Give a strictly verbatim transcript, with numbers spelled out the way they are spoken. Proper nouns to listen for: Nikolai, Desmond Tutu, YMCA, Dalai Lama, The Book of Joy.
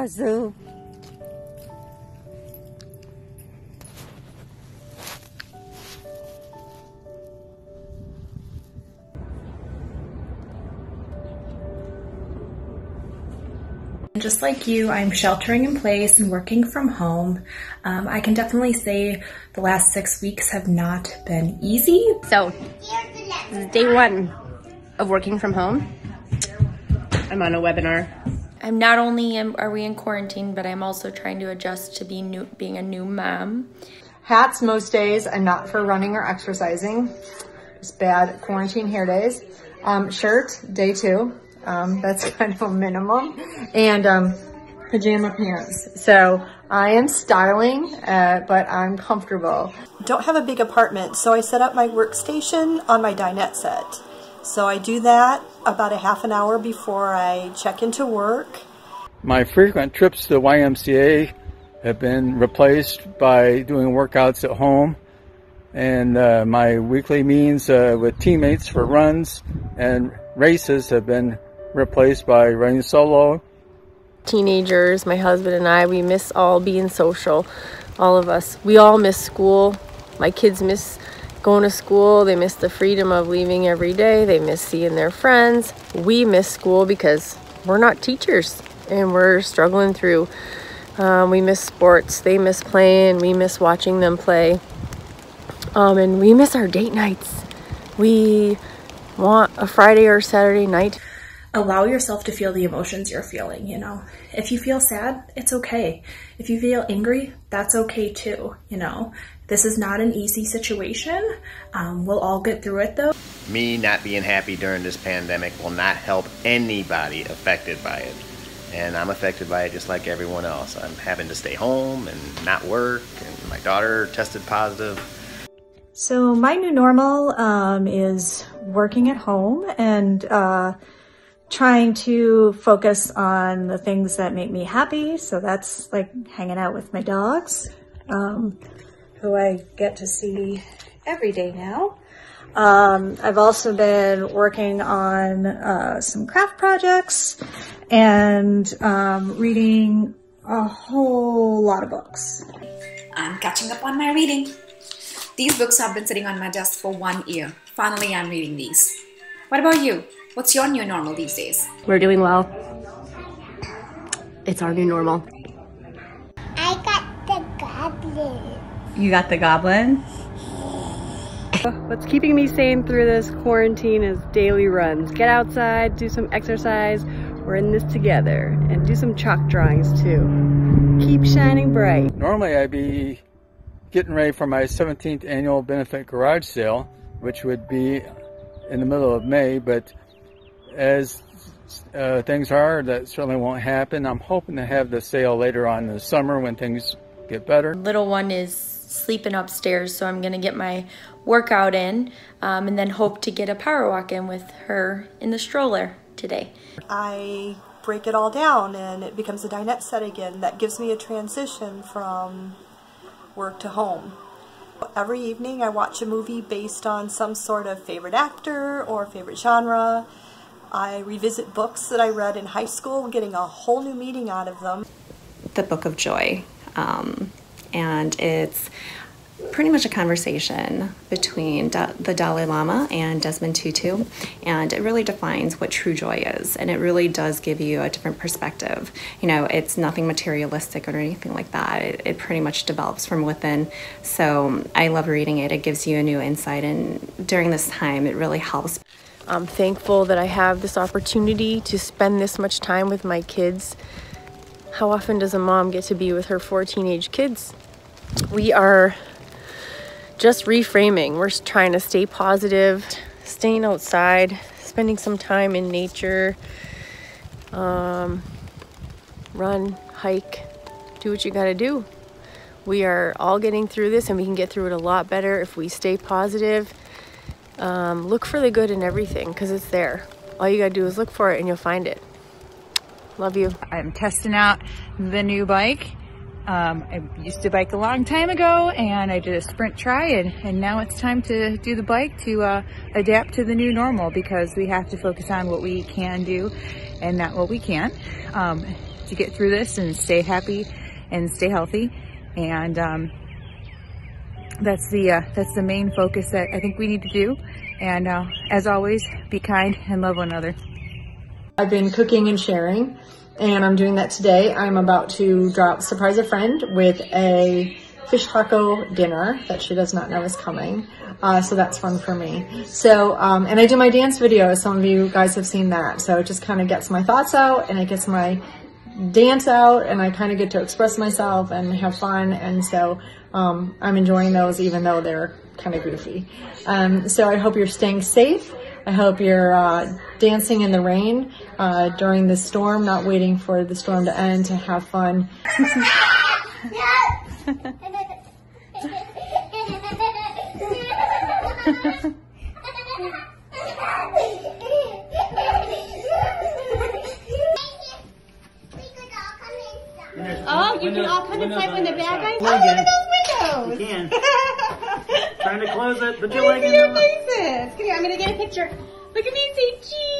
Yazoo. Just like you, I'm sheltering in place and working from home. Um, I can definitely say the last six weeks have not been easy. So, this is day one of working from home. I'm on a webinar. I'm not only am, are we in quarantine, but I'm also trying to adjust to be new, being a new mom. Hats most days. I'm not for running or exercising. Just bad quarantine hair days. Um, shirt, day two. Um, that's kind of a minimum, and um, pajama pants. So I am styling, uh, but I'm comfortable. Don't have a big apartment, so I set up my workstation on my dinette set. So I do that about a half an hour before I check into work. My frequent trips to the Y M C A have been replaced by doing workouts at home, and uh, my weekly meetings uh, with teammates for runs and races have been replaced by running solo. Teenagers, my husband and I, we miss all being social, all of us. We all miss school. My kids miss going to school. They miss the freedom of leaving every day. They miss seeing their friends. We miss school because we're not teachers and we're struggling through. Um, we miss sports. They miss playing. We miss watching them play. Um, and we miss our date nights. We want a Friday or Saturday night. Allow yourself to feel the emotions you're feeling, you know. If you feel sad, it's okay. If you feel angry, that's okay too, you know. This is not an easy situation. Um, we'll all get through it though. Me not being happy during this pandemic will not help anybody affected by it. And I'm affected by it just like everyone else. I'm having to stay home and not work, and my daughter tested positive. So my new normal um, is working at home and uh, trying to focus on the things that make me happy. So that's like hanging out with my dogs, um, who I get to see every day now. Um, I've also been working on uh, some craft projects and um, reading a whole lot of books. I'm catching up on my reading. These books have been sitting on my desk for one year. Finally, I'm reading these. What about you? What's your new normal these days? We're doing well. It's our new normal. I got the goblin. You got the goblin? What's keeping me sane through this quarantine is daily runs. Get outside, do some exercise. We're in this together. And do some chalk drawings too. Keep shining bright. Normally I'd be getting ready for my seventeenth annual benefit garage sale, which would be in the middle of May, but as uh, things are, that certainly won't happen. I'm hoping to have the sale later on in the summer when things get better. Little one is sleeping upstairs, so I'm gonna get my workout in um, and then hope to get a power walk in with her in the stroller today. I break it all down and it becomes a dinette set again. That gives me a transition from work to home. Every evening I watch a movie based on some sort of favorite actor or favorite genre. I revisit books that I read in high school, getting a whole new meaning out of them. The Book of Joy, um, and it's pretty much a conversation between da the Dalai Lama and Desmond Tutu, and it really defines what true joy is, and it really does give you a different perspective. You know, it's nothing materialistic or anything like that. It, it pretty much develops from within, so I love reading it. It gives you a new insight, and during this time it really helps. I'm thankful that I have this opportunity to spend this much time with my kids. How often does a mom get to be with her four teenage kids? We are just reframing. We're trying to stay positive, staying outside, spending some time in nature, um, run, hike, do what you gotta do. We are all getting through this, and we can get through it a lot better if we stay positive. Um, look for the good in everything, because it's there. All you gotta do is look for it and you'll find it. Love you. I'm testing out the new bike. Um, I used to bike a long time ago, and I did a sprint try, and, and now it's time to do the bike to uh, adapt to the new normal, because we have to focus on what we can do and not what we can't. Um, to get through this and stay happy and stay healthy. And um, that's the uh, that's the main focus that I think we need to do. And uh, as always, be kind and love one another. I've been cooking and sharing, and I'm doing that today. I'm about to drop surprise a friend with a fish taco dinner that she does not know is coming. Uh, so that's fun for me. So, um, and I do my dance video. Some of you guys have seen that. So it just kind of gets my thoughts out and it gets my dance out, and I kind of get to express myself and have fun. And so, um, I'm enjoying those even though they're kind of goofy. Um, so I hope you're staying safe. I hope you're uh, dancing in the rain uh, during the storm, not waiting for the storm to end to have fun. Oh, you can all come inside when the bad guys. Oh, look at those windows! You can. Trying to close it, but you're like, your faces. Come here, I'm gonna get a picture. Look at me and say cheese.